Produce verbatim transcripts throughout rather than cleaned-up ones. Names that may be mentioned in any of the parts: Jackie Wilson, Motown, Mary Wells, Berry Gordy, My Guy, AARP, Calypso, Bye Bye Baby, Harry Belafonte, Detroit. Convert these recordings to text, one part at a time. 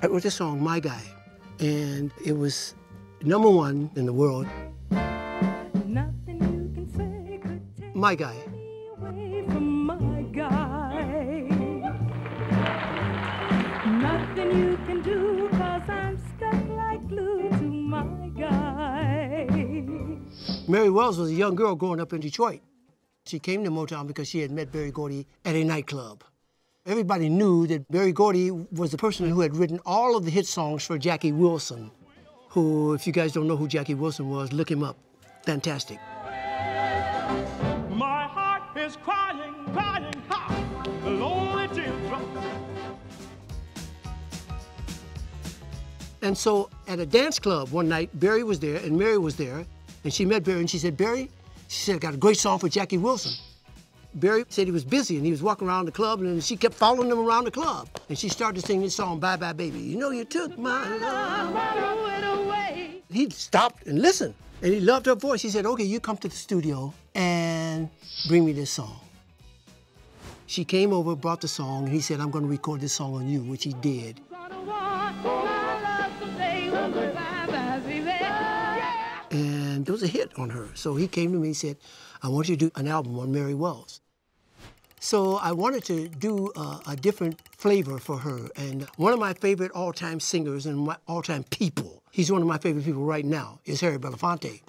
I wrote this song, My Guy, and it was number one in the world. Nothing you can say could take my guy. Me away from my guy. Nothing you can do, 'cause I'm stuck like glue to my guy. Mary Wells was a young girl growing up in Detroit. She came to Motown because she had met Berry Gordy at a nightclub. Everybody knew that Berry Gordy was the person who had written all of the hit songs for Jackie Wilson, who, if you guys don't know who Jackie Wilson was, look him up. Fantastic. My heart is crying, crying, ha! The lonely teardrop. And so at a dance club one night, Berry was there and Mary was there, and she met Berry and she said, Berry, she said, I've got a great song for Jackie Wilson. Berry said he was busy and he was walking around the club and she kept following him around the club. And she started to sing this song, Bye Bye Baby. You know you took my love, I threw it away. He stopped and listened and he loved her voice. He said, okay, you come to the studio and bring me this song. She came over, brought the song, and he said, I'm gonna record this song on you, which he did. It was a hit on her. So he came to me and said, I want you to do an album on Mary Wells. So I wanted to do a, a different flavor for her. And one of my favorite all-time singers and my all-time people, he's one of my favorite people right now, is Harry Belafonte.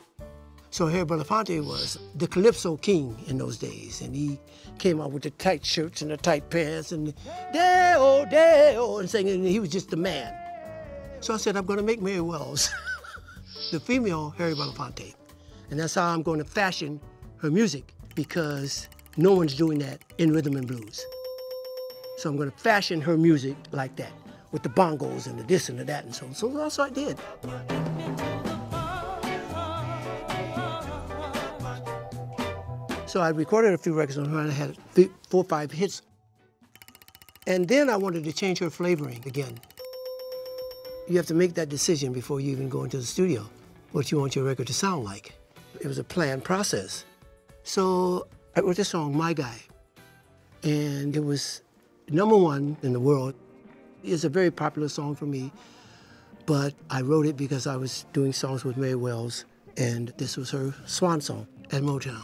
So Harry Belafonte was the Calypso king in those days. And he came out with the tight shirts and the tight pants and day-oh, day-oh, and singing, and he was just the man. So I said, I'm gonna make Mary Wells the female Harry Belafonte. And that's how I'm going to fashion her music, because no one's doing that in rhythm and blues. So I'm going to fashion her music like that, with the bongos and the this and the that and so on. So that's what I did. So I recorded a few records on her and I had three, four or five hits. And then I wanted to change her flavoring again. You have to make that decision before you even go into the studio, what you want your record to sound like. It was a planned process. So I wrote this song, My Guy, and it was number one in the world. It's a very popular song for me, but I wrote it because I was doing songs with Mary Wells, and this was her swan song at Motown.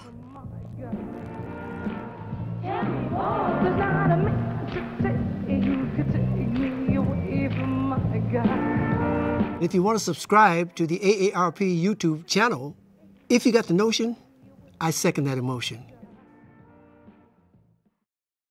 If you want to subscribe to the A A R P YouTube channel, if you got the notion, I second that emotion.